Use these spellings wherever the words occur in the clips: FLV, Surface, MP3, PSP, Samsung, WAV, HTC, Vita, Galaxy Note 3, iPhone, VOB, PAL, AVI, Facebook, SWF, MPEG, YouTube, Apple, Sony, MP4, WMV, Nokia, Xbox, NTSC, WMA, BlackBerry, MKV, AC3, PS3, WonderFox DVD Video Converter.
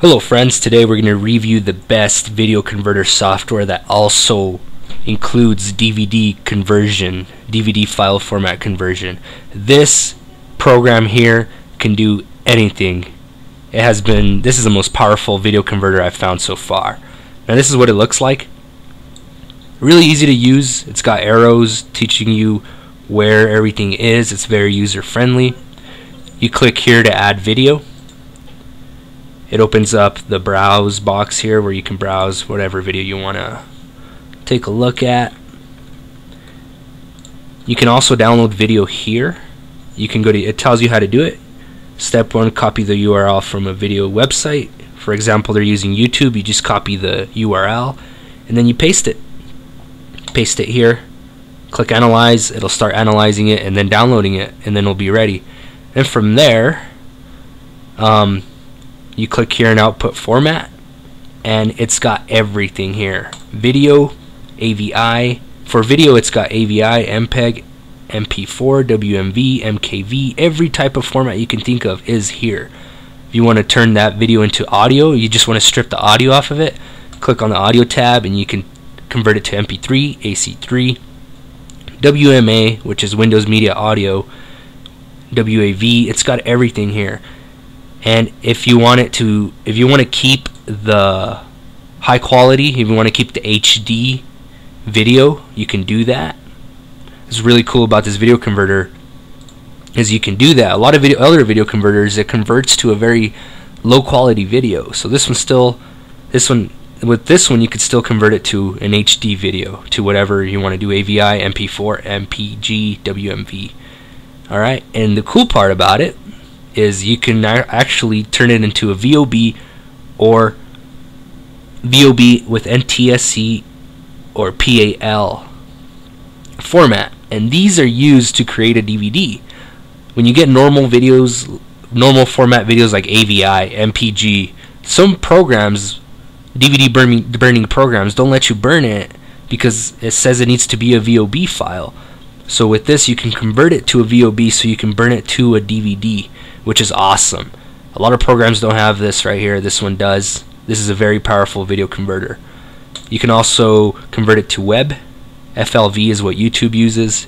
Hello friends, today we're going to review the best video converter software that also includes DVD conversion, DVD file format conversion. This program here can do anything. This is the most powerful video converter I've found so far. Now this is what it looks like. Really easy to use. It's got arrows teaching you where everything is. It's very user friendly. You click here to add video. It opens up the browse box here where you can browse whatever video you want to take a look at. You can also download video here. It tells you how to do it. Step one, copy the URL from a video website. For example, they're using YouTube. You just copy the URL and then you paste it. Paste it here. Click analyze. It'll start analyzing it and then downloading it, and then it'll be ready. And from there, you click here in output format, and it's got everything here. Video, AVI. For video, it's got AVI, MPEG, MP4, WMV, MKV. Every type of format you can think of is here. If you want to turn that video into audio, you just want to strip the audio off of it. Click on the audio tab, and you can convert it to MP3, AC3, WMA, which is Windows Media Audio, WAV. It's got everything here. And if you want to keep the high quality, if you want to keep the HD video, you can do that. What's really cool about this video converter is you can do that. A lot of other video converters, it converts to a very low quality video. So with this one, you could still convert it to an HD video, to whatever you want to do, AVI, MP4, MPG, WMV. All right. And the cool part about it is you can actually turn it into a VOB or VOB with NTSC or PAL format, and these are used to create a DVD. When you get normal format videos like AVI, MPG, some programs, DVD burning programs, don't let you burn it because it says it needs to be a VOB file. So with this, you can convert it to a VOB, so you can burn it to a DVD, which is awesome. A lot of programs don't have this right here. This one does. This is a very powerful video converter. You can also convert it to web. FLV is what YouTube uses.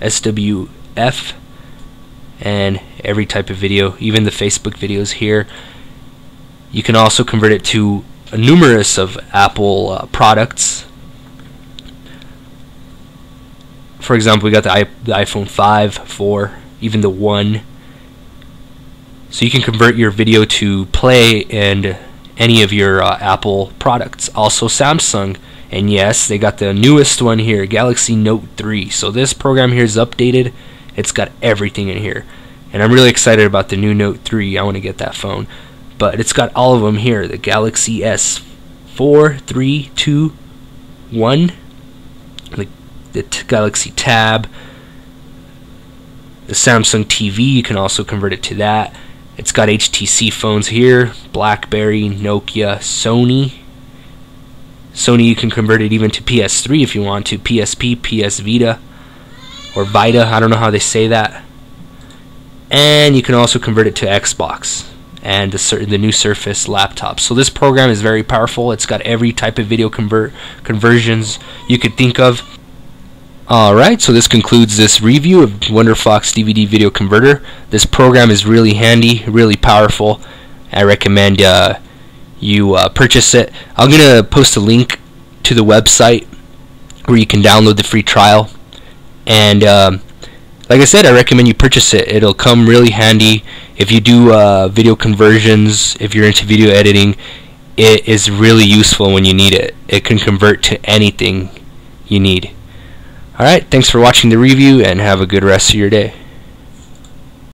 SWF, and every type of video, even the Facebook videos here. You can also convert it to numerous of Apple products. For example, we got the iPhone 5, 4, even the 1. So you can convert your video to play and any of your Apple products. Also Samsung. And yes, they got the newest one here, Galaxy Note 3. So this program here is updated. It's got everything in here. And I'm really excited about the new Note 3. I want to get that phone. But it's got all of them here. The Galaxy S4, 3, 2, 1. The Galaxy Tab, the Samsung TV, you can also convert it to that. It's got HTC phones here, BlackBerry, Nokia, Sony. Sony, you can convert it even to PS3 if you want to, PSP, PS Vita, or Vita, I don't know how they say that. And you can also convert it to Xbox and the new Surface laptops. So this program is very powerful. It's got every type of video conversions you could think of. Alright, so this concludes this review of WonderFox DVD Video Converter. This program is really handy, really powerful. I recommend you purchase it. I'm going to post a link to the website where you can download the free trial. And like I said, I recommend you purchase it. It'll come really handy if you do video conversions, if you're into video editing. It is really useful when you need it. It can convert to anything you need. Alright, thanks for watching the review and have a good rest of your day.